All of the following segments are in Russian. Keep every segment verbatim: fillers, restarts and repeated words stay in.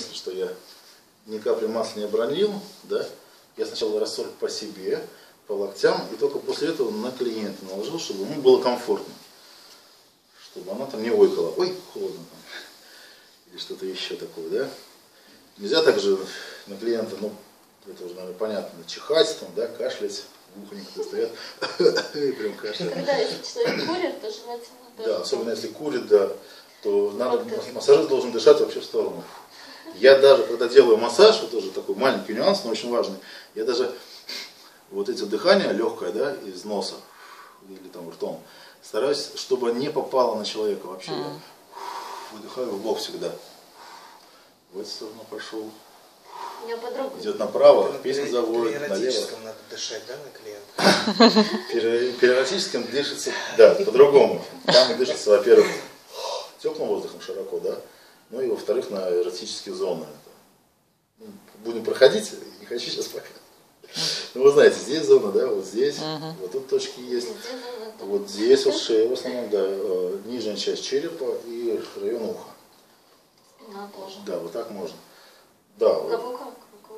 заметили, что я ни капли масла не обронил, да? Я сначала рассор по себе, по локтям, и только после этого на клиента наложил, чтобы ему было комфортно. Чтобы она там не ойкала. Ой, холодно там. Или что-то еще такое, да? Нельзя также на клиента, ну, это уже, наверное, понятно, чихать там, да, кашлять. Глухонькие стоят и прям кашляют. Когда человек курит, то желательно... Да, особенно если курит, да, то надо, массажист должен дышать вообще в сторону. Я даже, когда делаю массаж, вот тоже такой маленький нюанс, но очень важный, я даже вот эти дыхания легкое, да, из носа или там ртом, стараюсь, чтобы не попало на человека вообще. Mm. Я выдыхаю в бок всегда. В эту сторону пошел. Идет направо, песня заводит, налево. Периодическом надо дышать, да, на клиента? Периодическом дышится, да, по-другому. Там дышится, во-первых, теплым воздухом широко, да, ну и во-вторых, на эротические зоны. Будем проходить, не хочу сейчас пока. Ну вы знаете, здесь зона, да, вот здесь, вот тут точки есть, вот здесь вот шея в основном, да, нижняя часть черепа и район уха. Спина тоже. Да, вот так можно. Да, вот.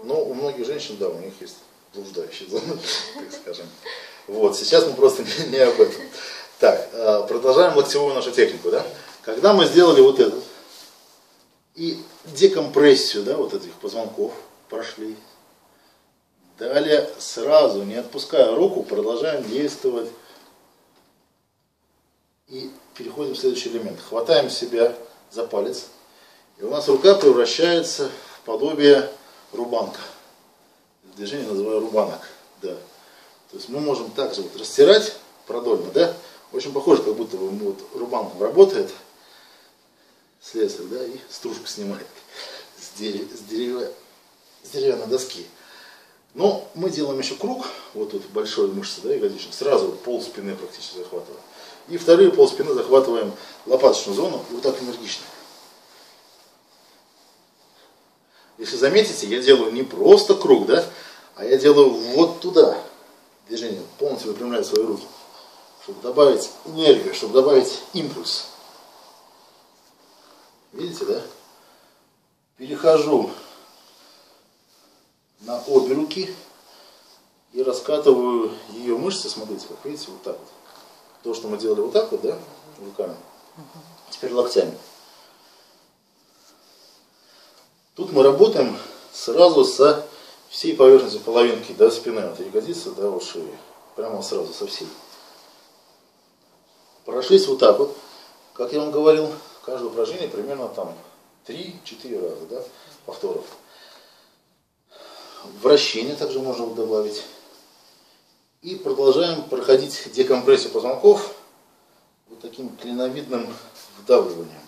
Ну, у многих женщин, да, у них есть блуждающие зоны, так скажем. Вот, сейчас мы просто не, не об этом. Так, продолжаем локтевую нашу технику, да. Когда мы сделали вот эту и декомпрессию, да, вот этих позвонков прошли. Далее сразу, не отпуская руку, продолжаем действовать. И переходим в следующий элемент. Хватаем себя за палец. И у нас рука превращается в подобие рубанка. Движение называю рубанок. Да. То есть мы можем также вот растирать продольно, да? Очень похоже, как будто вот рубанком работает слесарь, да, и стружку снимает с, дерев... с, деревя... с деревянной доски. Но мы делаем еще круг, вот тут большой мышцы, да, ягодичная, сразу пол спины практически захватываем. И вторые пол спины захватываем лопаточную зону, вот так энергично. Если заметите, я делаю не просто круг, да, а я делаю вот туда движение, полностью выпрямляю свои руки, чтобы добавить энергию, чтобы добавить импульс. Видите, да? Перехожу на обе руки и раскатываю ее мышцы, смотрите, как видите, вот так вот. То, что мы делали вот так вот, да, руками, теперь локтями. Тут мы работаем сразу со всей поверхностью половинки, да, спины от ягодицы до, да, шеи. Прямо сразу со всей. Прошлись вот так вот. Как я вам говорил, каждое упражнение примерно там три-четыре раза, да, повторов. Вращение также можно добавить. И продолжаем проходить декомпрессию позвонков вот таким клиновидным вдавливанием.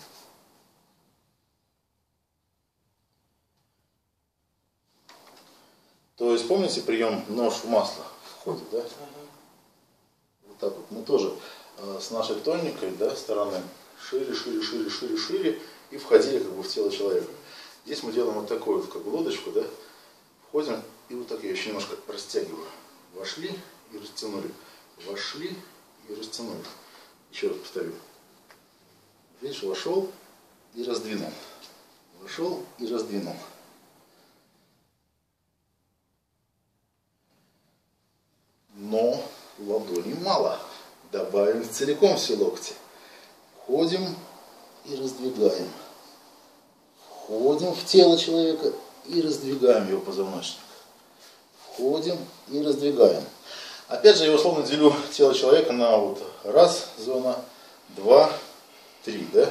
То есть, помните прием нож в масло входит, да? Uh-huh. Вот так вот. Мы тоже э, с нашей тоненькой, да, стороны шире, шире, шире, шире, шире и входили как бы в тело человека. Здесь мы делаем вот такую вот как бы лодочку, да? Входим и вот так я еще немножко растягиваю. Вошли и растянули. Вошли и растянули. Еще раз повторю. Видишь, вошел и раздвинул. Вошел и раздвинул. Но ладони мало. Добавим целиком все локти. Входим и раздвигаем. Входим в тело человека и раздвигаем его позвоночник. Входим и раздвигаем. Опять же я условно делю тело человека на вот раз зона, два, три, да?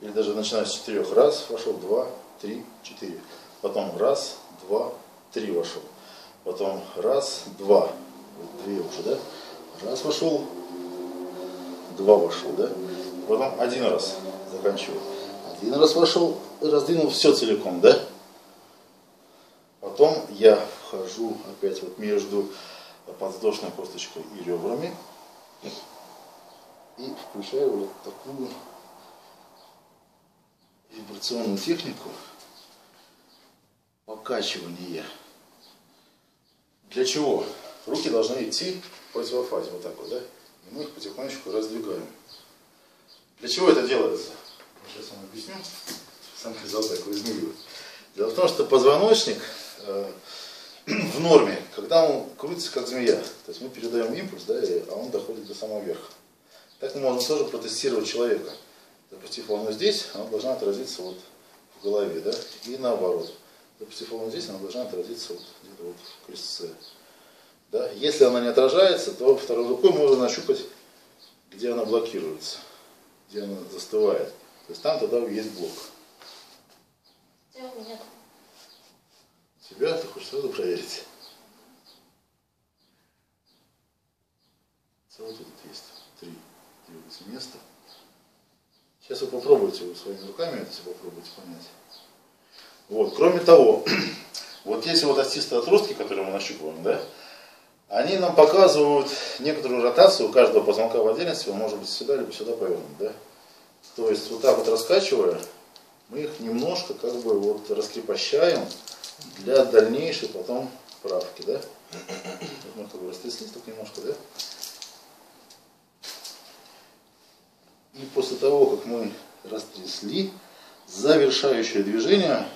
Или даже начиная с четырех. Раз, вошел, два, три, четыре. Потом раз, два, три вошел. Потом раз, два. Две уже, да? Раз вошел, два вошел, да? Потом один раз заканчиваю. Один раз вошел, раздвинул все целиком, да? Потом я вхожу опять вот между подвздошной косточкой и ребрами. И включаю вот такую вибрационную технику покачивания. Для чего? Руки должны идти в противофазе, вот так вот, да? И мы их потихонечку раздвигаем. Для чего это делается? Сейчас вам объясню. Сам физиолог так измеривает. Дело в том, что позвоночник э, в норме, когда он крутится как змея, то есть мы передаем импульс, да, и, а он доходит до самого верха. Так мы можем тоже протестировать человека. Допустив волну здесь, она должна отразиться вот в голове, да, и наоборот. Допустив волну здесь, она должна отразиться вот где-то вот в крестце. Да. Если она не отражается, то второй рукой можно нащупать, где она блокируется, где она застывает. То есть там тогда есть блок. Нет. Тебя ты хочешь сразу проверить? Целый тут есть три девять места. Сейчас вы попробуйте, вы своими руками это все попробуйте понять. Вот. Кроме того, вот если вот остистые отростки, которые мы нащупываем, да, они нам показывают некоторую ротацию у каждого позвонка в отдельности, он может быть сюда либо сюда повернут, да. То есть вот так вот раскачивая, мы их немножко как бы вот раскрепощаем для дальнейшей потом правки, да? Вот мы как бы растрясли так немножко, да? И после того, как мы растрясли, завершающее движение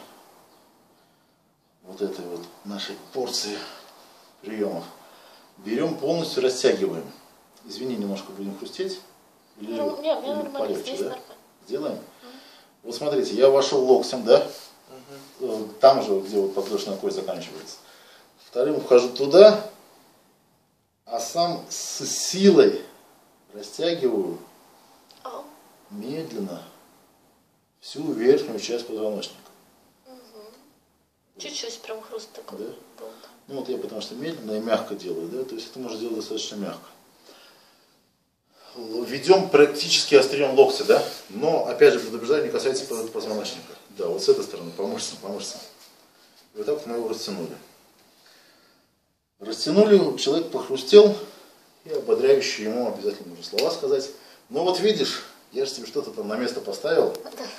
вот этой вот нашей порции приемов берем полностью, растягиваем. Извини, немножко будем хрустеть. Или, ну, нет, или нормально, полегче, да? Нормально. Сделаем? Вот смотрите, я вошел локтем, да? Угу. Там же, где вот подвздошная кость заканчивается. Вторым вхожу туда, а сам с силой растягиваю медленно всю верхнюю часть позвоночника. Чуть-чуть угу. Прям хруст такой. Да? Был. Ну вот я потому что медленно и мягко делаю, да? То есть это можно делать достаточно мягко. Ведем практически острием локтя, да? Но, опять же, предупреждаю, не касается позвоночника. Да, вот с этой стороны, по мышцам, по мышцам. Вот так мы его растянули. Растянули, человек похрустел, и ободряющие ему обязательно нужно слова сказать. Ну вот видишь, я же тебе что-то там на место поставил,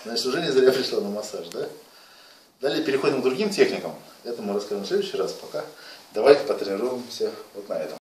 значит, уже не зря пришла на массаж, да? Далее переходим к другим техникам. Это мы расскажем в следующий раз, пока. Давайте потренируемся вот на этом.